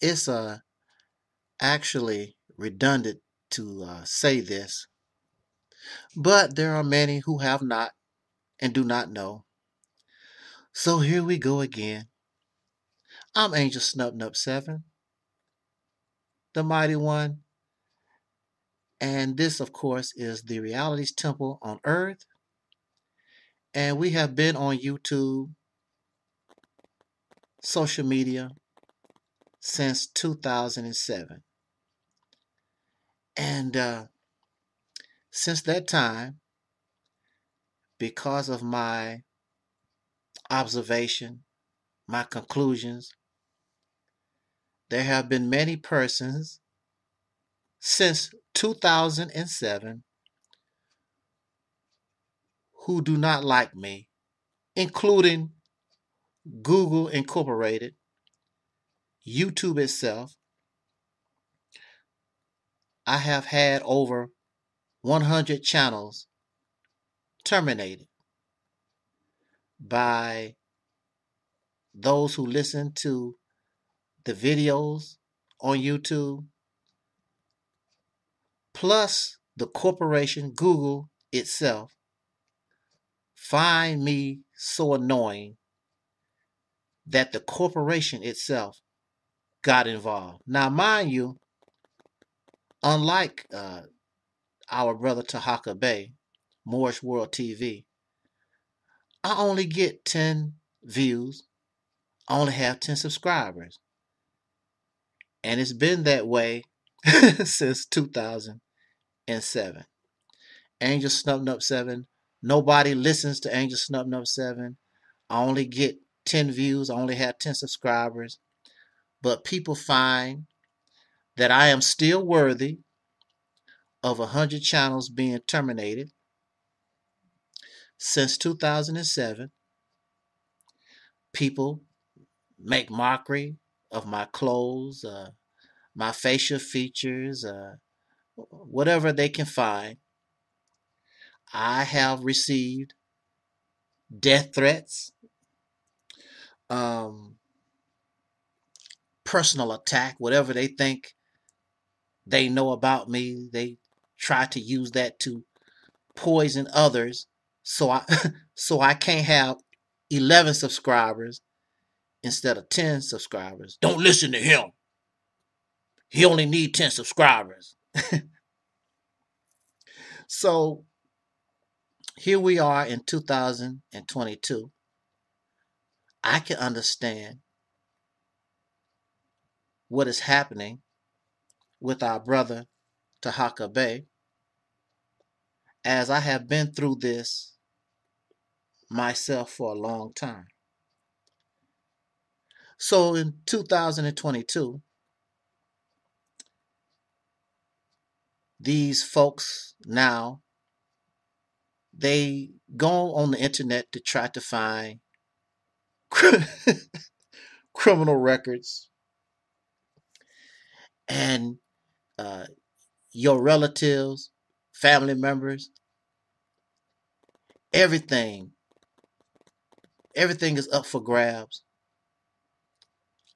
It's actually redundant to say this, but there are many who have not and do not know. So here we go again. I'm Angelsnupnup7, the Mighty One, and this, of course, is the Realities Temple on Earth. And we have been on YouTube, social media, since 2007. And since that time, because of my observation, my conclusions, there have been many persons since 2007 who do not like me, including Google Incorporated, YouTube itself. I have had over 100 channels terminated by those who listen to the videos on YouTube, plus the corporation Google itself find me so annoying that the corporation itself got involved. Now, mind you, unlike our brother Taharka Bey, Moorish World TV, I only get 10 views. I only have 10 subscribers. And it's been that way since 2007. Angelsnupnup7. Nobody listens to Angelsnupnup7. I only get 10 views. I only have 10 subscribers. But people find that I am still worthy of 100 channels being terminated since 2007. People make mockery of my clothes, my facial features, whatever they can find. I have received death threats, personal attack, whatever they think they know about me. They try to use that to poison others, so I can't have 11 subscribers instead of 10 subscribers. Don't listen to him. He only needs 10 subscribers. So here we are in 2022. I can understand what is happening with our brother Taharka Bey, as I have been through this myself for a long time. So in 2022, these folks now, they go on the internet to try to find criminal records and your relatives, family members, everything. Everything is up for grabs.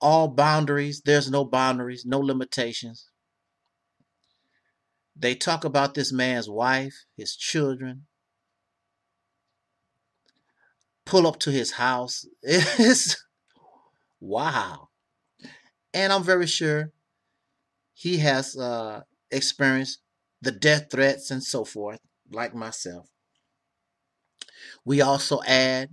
All boundaries. There's no boundaries, no limitations. They talk about this man's wife, his children, pull up to his house. It's wow. And I'm very sure he has experienced the death threats and so forth, like myself. We also add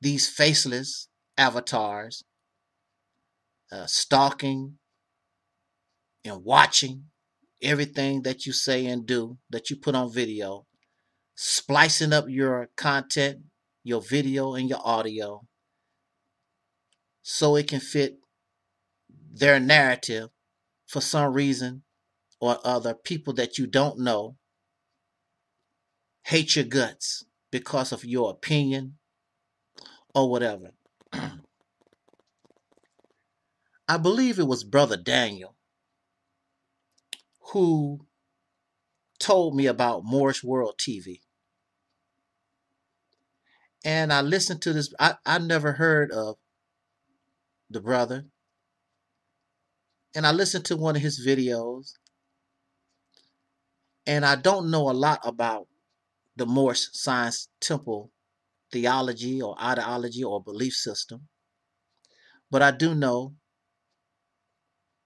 these faceless avatars stalking and watching everything that you say and do, that you put on video, splicing up your content, your video and your audio, so it can fit their narrative for some reason or other. People that you don't know hate your guts because of your opinion or whatever. I believe it was Brother Daniel who told me about Moorish World TV. And I listened to this. I never heard of the brother, and I listened to one of his videos, and I don't know a lot about the Moorish Science Temple theology or ideology or belief system, but I do know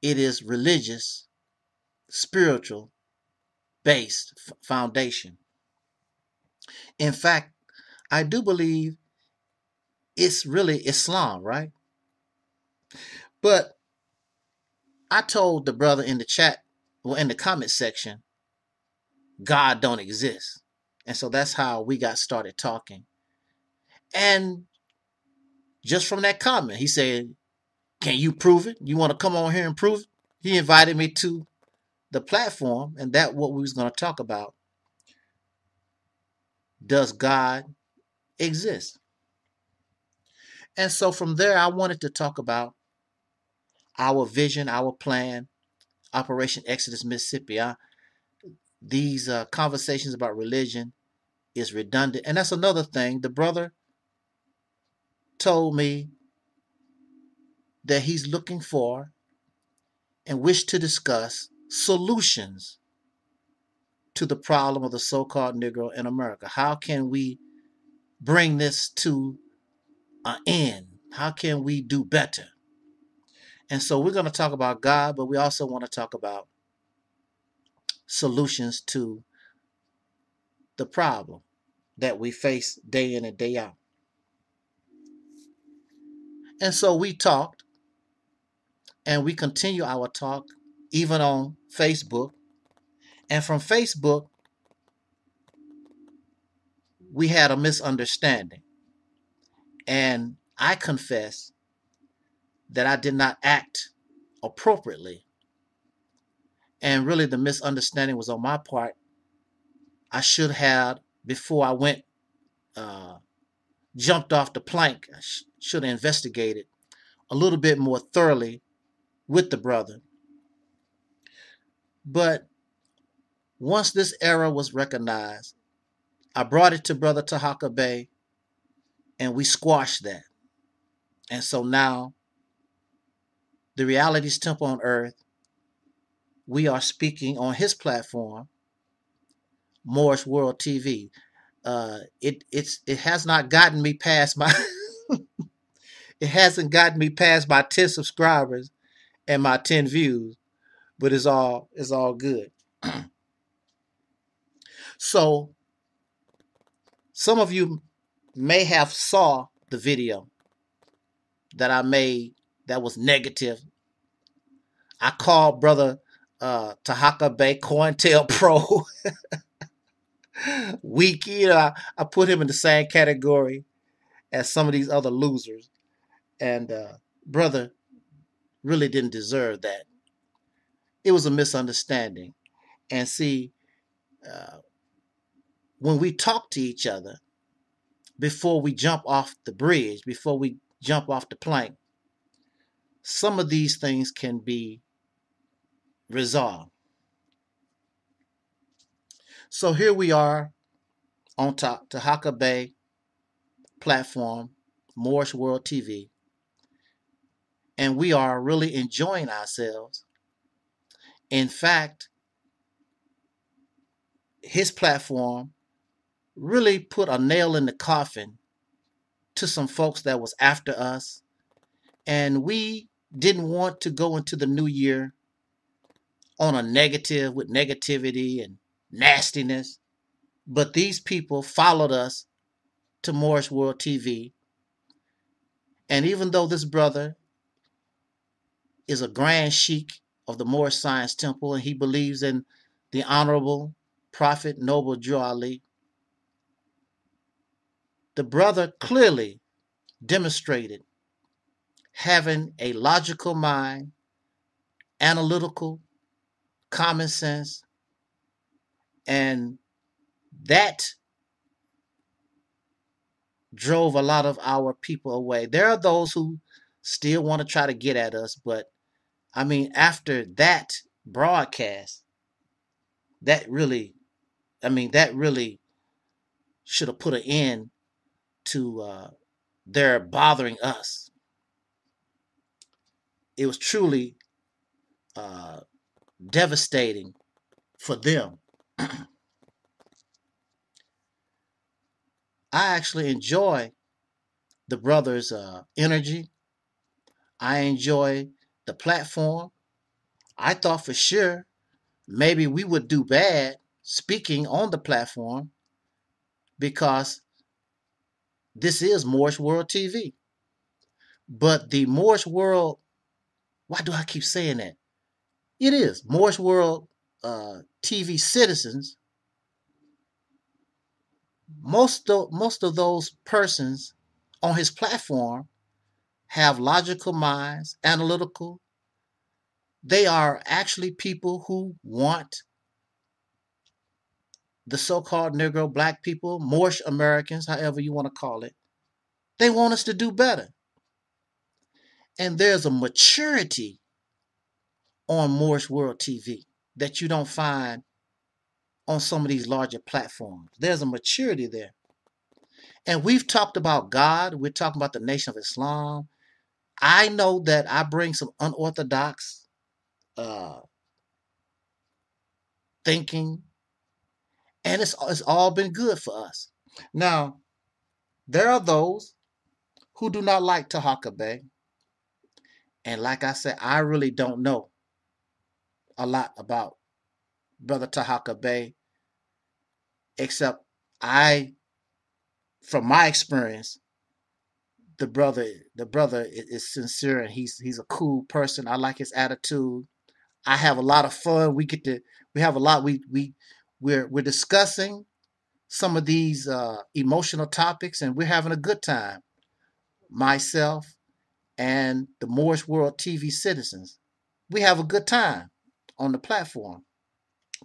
it is religious, spiritual, based foundation. In fact, I do believe it's really Islam, right? But I told the brother in the chat, well, in the comment section, God don't exist. And so that's how we got started talking. And just from that comment, he said, can you prove it? You want to come on here and prove it? He invited me to the platform, and that's what we was going to talk about. Does God exist? And so from there, I wanted to talk about our vision, our plan, Operation Exodus, Mississippi. These conversations about religion is redundant. And that's another thing. The brother told me that he's looking for and wish to discuss solutions to the problem of the so-called Negro in America. How can we bring this to an end? How can we do better? And so we're going to talk about God, but we also want to talk about solutions to the problem that we face day in and day out. And so we talked, and we continue our talk even on Facebook. And from Facebook, we had a misunderstanding. And I confess that I did not act appropriately. And really the misunderstanding was on my part. I should have, before I went, jumped off the plank, I should have investigated a little bit more thoroughly with the brother. But once this error was recognized, I brought it to Brother Taharka Bey, and we squashed that. And so now, the Realities Temple on Earth, we are speaking on his platform, Moorish World TV. It has not gotten me past my it hasn't gotten me past my 10 subscribers and my 10 views, but it's all good. So some of you may have saw the video that I made that was negative. I called Brother Taharka Bey, Cointel Pro. Weak, you know, I put him in the same category as some of these other losers. And brother really didn't deserve that. It was a misunderstanding. And see, when we talk to each other, before we jump off the bridge, before we jump off the plank, some of these things can be resolved. So here we are on top, Taharka Bey platform, Moorish World TV, and we are really enjoying ourselves. In fact, his platform really put a nail in the coffin to some folks that was after us, and we didn't want to go into the new year on a negative with negativity and nastiness, but these people followed us to Moorish World TV. And even though this brother is a grand sheikh of the Moorish Science Temple and he believes in the Honorable Prophet Noble Drew Ali, the brother clearly demonstrated having a logical mind, analytical, common sense. And that drove a lot of our people away. There are those who still want to try to get at us, but I mean, after that broadcast, that really should have put an end to their bothering us. it was truly devastating for them. I actually enjoy the brother's energy. I enjoy the platform. I thought for sure maybe we would do bad speaking on the platform because this is Moorish World TV. But the Moorish World, why do I keep saying that? It is Moorish World TV citizens. Most of those persons on his platform have logical minds, analytical. They are actually people who want the so-called Negro, black people, Moorish Americans, however you want to call it. They want us to do better. And there's a maturity on Moorish World TV that you don't find on some of these larger platforms. There's a maturity there. And we've talked about God. We're talking about the Nation of Islam. I know that I bring some unorthodox thinking, and it's all been good for us. Now, there are those who do not like Taharka Bey. And like I said, I really don't know a lot about Brother Taharka Bey, except from my experience, the brother is sincere, and he's a cool person. I like his attitude. I have a lot of fun. We're discussing some of these emotional topics, and we're having a good time. Myself and the Moorish World TV citizens, we have a good time on the platform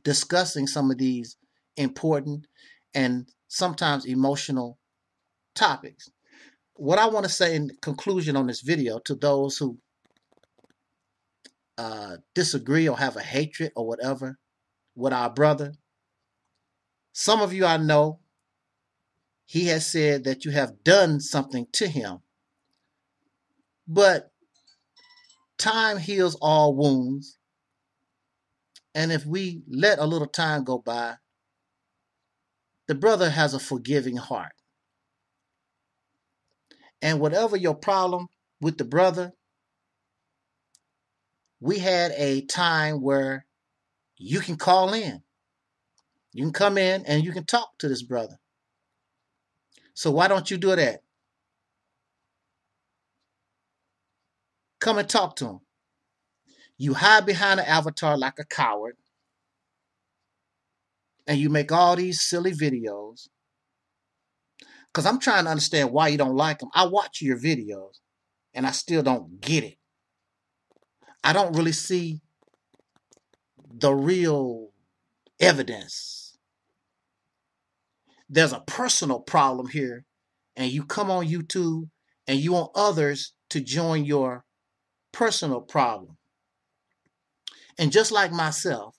discussing some of these important and sometimes emotional topics. What I want to say in conclusion on this video to those who disagree or have a hatred or whatever with our brother, some of you I know, he has said that you have done something to him. But time heals all wounds. And if we let a little time go by, the brother has a forgiving heart. And whatever your problem with the brother, we had a time where you can call in. You can come in and you can talk to this brother. So why don't you do that? Come and talk to him. You hide behind an avatar like a coward, and you make all these silly videos. Because I'm trying to understand why you don't like them. I watch your videos, and I still don't get it. I don't really see the real evidence. There's a personal problem here, and you come on YouTube, and you want others to join your personal problem. And just like myself,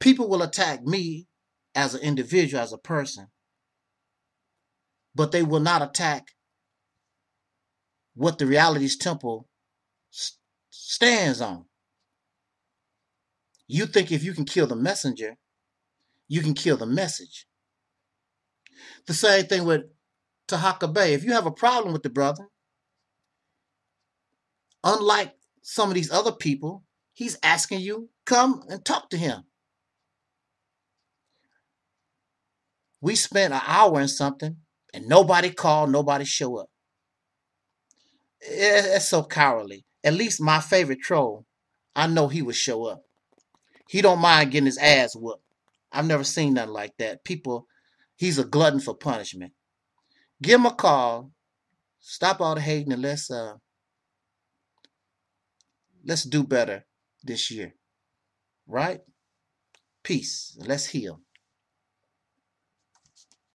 people will attack me as an individual, as a person, but they will not attack what the Reality's Temple stands on. You think if you can kill the messenger, you can kill the message. The same thing with Taharka Bey. If you have a problem with the brother, unlike some of these other people, he's asking you, come and talk to him. We spent an hour and something, and nobody called, nobody showed up. It's so cowardly. At least my favorite troll, I know he would show up. He don't mind getting his ass whooped. I've never seen nothing like that. People, he's a glutton for punishment. Give him a call. Stop all the hating, and let's do better this year. Right? Peace. Let's heal.